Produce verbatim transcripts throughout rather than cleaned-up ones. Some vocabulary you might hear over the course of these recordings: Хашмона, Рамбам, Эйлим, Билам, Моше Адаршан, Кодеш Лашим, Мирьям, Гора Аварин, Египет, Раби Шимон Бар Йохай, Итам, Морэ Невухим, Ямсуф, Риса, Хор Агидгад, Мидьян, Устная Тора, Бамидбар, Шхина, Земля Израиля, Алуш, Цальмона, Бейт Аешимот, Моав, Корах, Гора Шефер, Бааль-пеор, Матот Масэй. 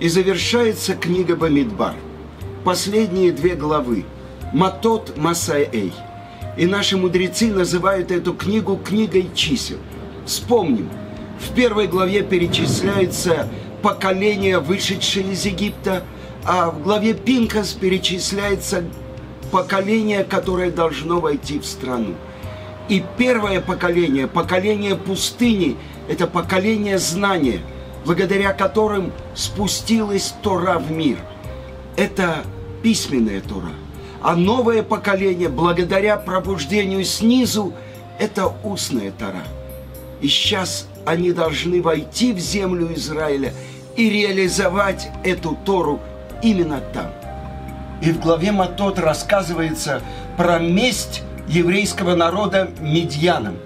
И завершается книга Бамидбар. Последние две главы. Матот Масэй. И наши мудрецы называют эту книгу книгой чисел. Вспомним, в первой главе перечисляется поколение, вышедшее из Египта, а в главе Пинкас перечисляется поколение, которое должно войти в страну. И первое поколение, поколение пустыни, это поколение знания, благодаря которым спустилась Тора в мир. Это письменная Тора. А новое поколение, благодаря пробуждению снизу, это устная Тора. И сейчас они должны войти в землю Израиля и реализовать эту Тору именно там. И в главе Матот рассказывается про месть еврейского народа Мидьянам.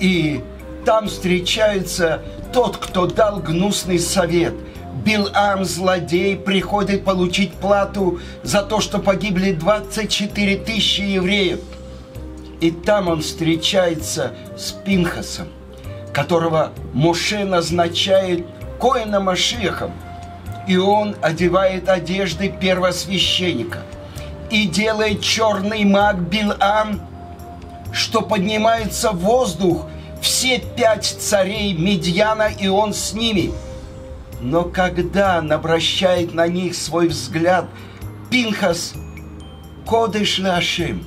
И там встречается тот, кто дал гнусный совет. Билам, злодей, приходит получить плату за то, что погибли двадцать четыре тысячи евреев. И там он встречается с Пинхасом, которого Моше назначает коэном Машиахом. И он одевает одежды первосвященника. И делает черный маг Билам, что поднимается в воздух все пять царей Мидьяна, и он с ними. Но когда он обращает на них свой взгляд, Пинхас, Кодеш Лашим,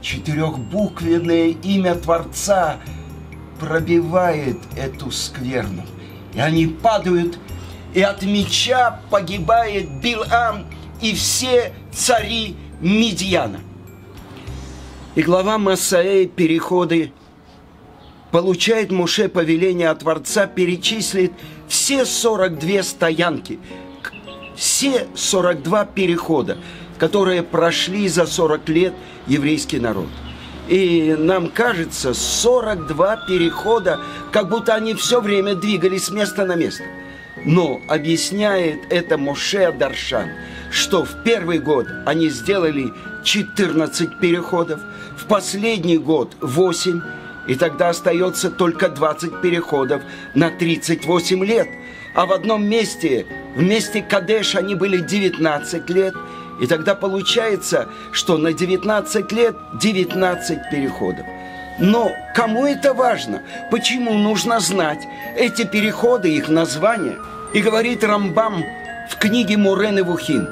четырехбуквенное имя Творца, пробивает эту скверну. И они падают, и от меча погибает Билам и все цари Мидьяна. И глава Масаэ, переходы, получает Моше повеление от Творца перечислить все сорок две стоянки, все сорок два перехода, которые прошли за сорок лет еврейский народ. И нам кажется, сорок два перехода, как будто они все время двигались с места на место. Но объясняет это Моше Адаршан, что в первый год они сделали четырнадцать переходов, в последний год восемь, и тогда остается только двадцать переходов на тридцать восемь лет. А в одном месте, в месте Кадеш, они были девятнадцать лет, и тогда получается, что на девятнадцать лет девятнадцать переходов. Но кому это важно? Почему нужно знать эти переходы, их названия? И говорит Рамбам в книге Морэ Невухим,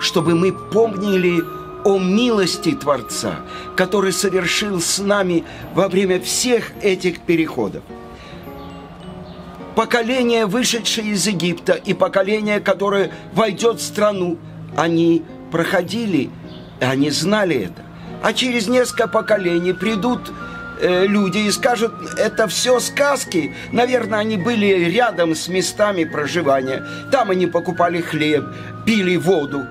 чтобы мы помнили о милости Творца, который совершил с нами во время всех этих переходов. Поколение, вышедшее из Египта, и поколение, которое войдет в страну, они проходили, они знали это. А через несколько поколений придут э, люди и скажут, это все сказки. Наверное, они были рядом с местами проживания. Там они покупали хлеб, пили воду.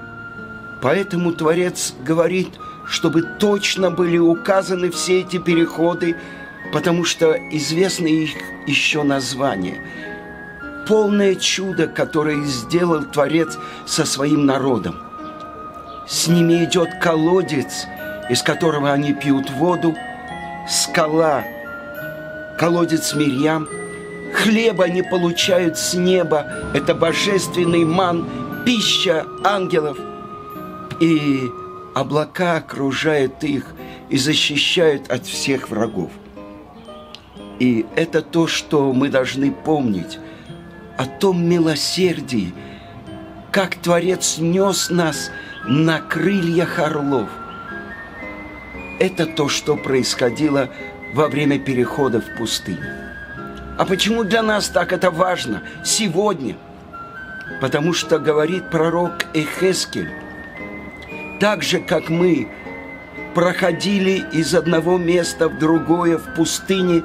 Поэтому Творец говорит, чтобы точно были указаны все эти переходы, потому что известны их еще названия. Полное чудо, которое сделал Творец со своим народом. С ними идет колодец, из которого они пьют воду, скала, колодец Мирьям, хлеб они получают с неба, это божественный ман, пища ангелов, и облака окружают их и защищают от всех врагов. И это то, что мы должны помнить, о том милосердии, как Творец нес нас на крыльях орлов. Это то, что происходило во время перехода в пустыню. А почему для нас так это важно сегодня? Потому что, говорит пророк Эхескель, так же, как мы проходили из одного места в другое в пустыне,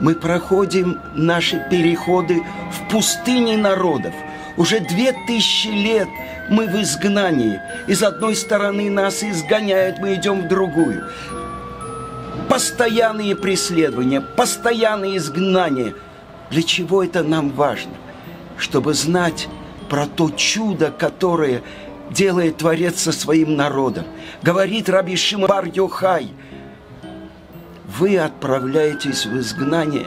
мы проходим наши переходы в пустыне народов. Уже две тысячи лет мы в изгнании. Из одной стороны нас изгоняют, мы идем в другую. Постоянные преследования, постоянные изгнания. Для чего это нам важно? Чтобы знать про то чудо, которое делает Творец со своим народом. Говорит Раби Шимон Бар Йохай, вы отправляетесь в изгнание,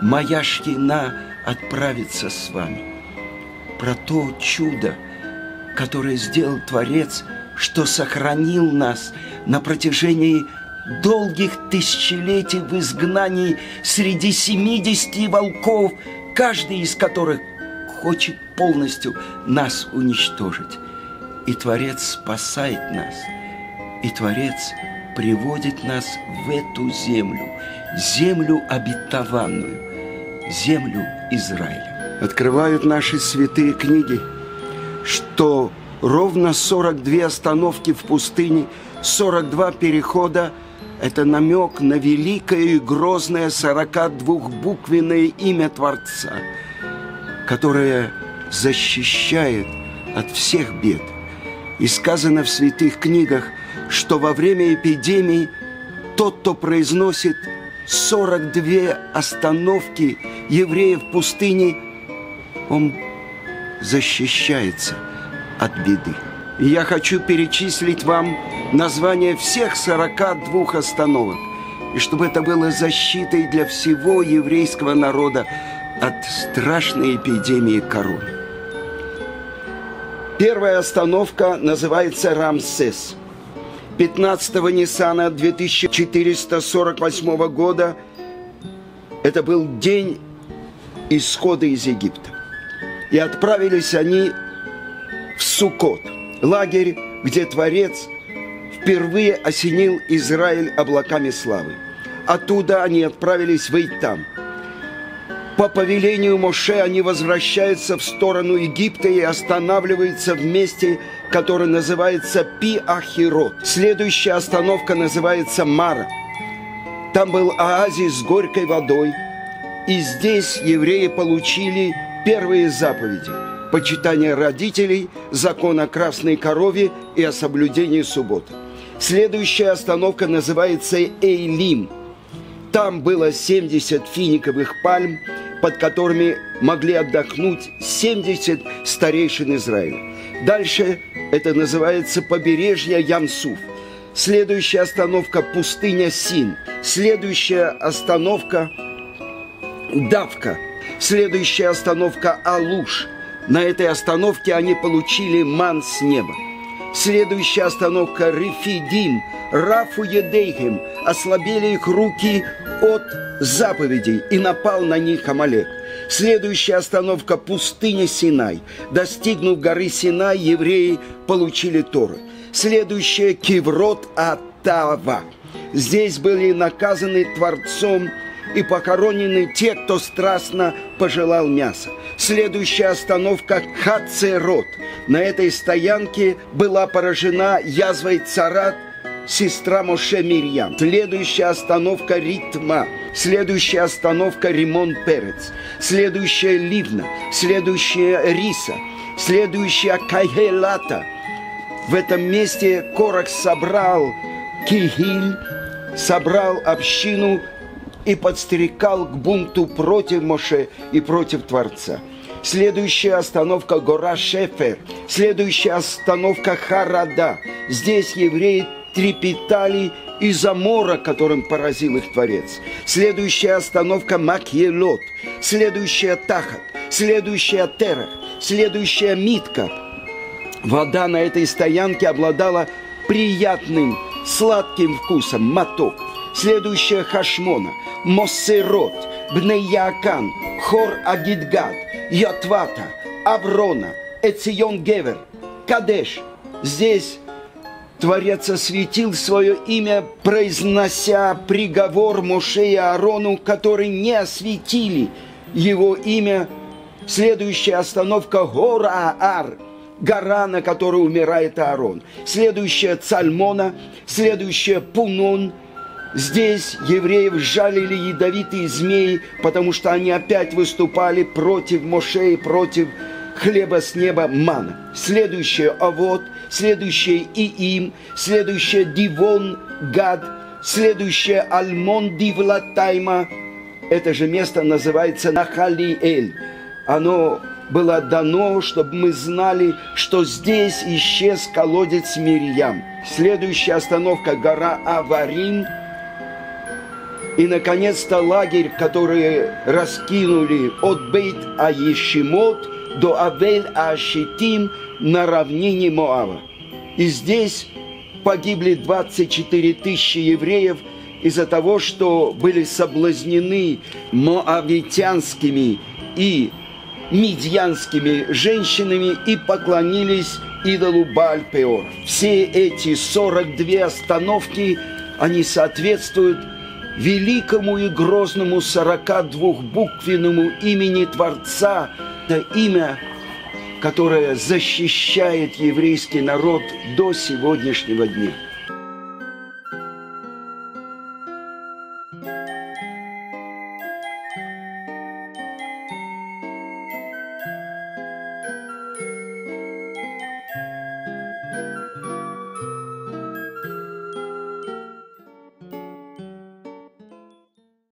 моя Шхина отправится с вами. про то чудо, которое сделал Творец, что сохранил нас на протяжении долгих тысячелетий в изгнании среди семидесяти волков, каждый из которых хочет полностью нас уничтожить. И Творец спасает нас, и Творец приводит нас в эту землю, землю обетованную, землю Израиля. Открывают наши святые книги, что ровно сорок две остановки в пустыне, сорок два перехода – это намек на великое и грозное сорокадвухбуквенное имя Творца, которое защищает от всех бед. И сказано в святых книгах, что во время эпидемии тот, кто произносит сорок две остановки евреев в пустыне, он защищается от беды. И я хочу перечислить вам название всех сорока двух остановок, и чтобы это было защитой для всего еврейского народа от страшной эпидемии короны. Первая остановка называется Рамсес. пятнадцатого Ниссана две тысячи четыреста сорок восьмого года это был день исхода из Египта. И отправились они в Суккот, лагерь, где Творец впервые осенил Израиль облаками славы. Оттуда они отправились в Итам. По повелению Моше они возвращаются в сторону Египта и останавливаются в месте, которое называется Пи-Ахирот. Следующая остановка называется Мара. Там был оазис с горькой водой, и здесь евреи получили первые заповеди – почитание родителей, закон о красной корове и о соблюдении субботы. Следующая остановка называется Эйлим. Там было семьдесят финиковых пальм, под которыми могли отдохнуть семьдесят старейшин Израиля. Дальше это называется побережье Ямсуф. Следующая остановка – пустыня Син. Следующая остановка – Давка. Следующая остановка – Алуш. На этой остановке они получили ман с неба. Следующая остановка – Рифидим. Рафу едейхим, ослабели их руки от заповедей, и напал на них Амалек. Следующая остановка – пустыня Синай. Достигнув горы Синай, евреи получили Тору. Следующая – Кеврот Атава. Здесь были наказаны Творцом и похоронены те, кто страстно пожелал мяса. Следующая остановка – Хацерот. На этой стоянке была поражена язвой царат сестра Моше Мирьям. Следующая остановка – Ритма. Следующая остановка – Римон Перец. Следующая – Ливна. Следующая – Риса. Следующая – Кайгелата. В этом месте Корах собрал кихиль, собрал общину и подстрекал к бунту против Моше и против Творца. Следующая остановка – гора Шефер. Следующая остановка – Харада. Здесь евреи трепетали из-за мора, которым поразил их Творец. Следующая остановка – Макьелот. Следующая – Тахат. Следующая – Терах. Следующая – Митка. Вода на этой стоянке обладала приятным, сладким вкусом – Маток. Следующая – Хашмона. Моссерот. Бнеякан. Хор Агидгад. Ятвата. Аврона. Эцион Гевер. Кадеш. Здесь Творец осветил свое имя, произнося приговор Моше и Аарону, которые не осветили его имя. Следующая остановка – гора Аар, гора, на которой умирает Аарон. Следующая – Цальмона. Следующая – Пунон. Здесь евреев жалили ядовитые змеи, потому что они опять выступали против Моше и против хлеба с неба мана. Следующее – Авод. Следующее – Иим. Следующее – Дивон Гад. Следующее – Альмон Дивлатайма. Это же место называется Нахали-Эль. Оно было дано, чтобы мы знали, что здесь исчез колодец Мирьям. Следующая остановка – гора Аварин. И, наконец-то, лагерь, который раскинули от Бейт Аешимот до Авель-Ашитим на равнине Моава. И здесь погибли двадцать четыре тысячи евреев из-за того, что были соблазнены моавитянскими и мидьянскими женщинами и поклонились идолу Бааль-Пеор. Все эти сорок две остановки, они соответствуют великому и грозному сорокадвухбуквенному имени Творца. Это имя, которое защищает еврейский народ до сегодняшнего дня.